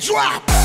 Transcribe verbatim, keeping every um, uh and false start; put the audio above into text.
Drop!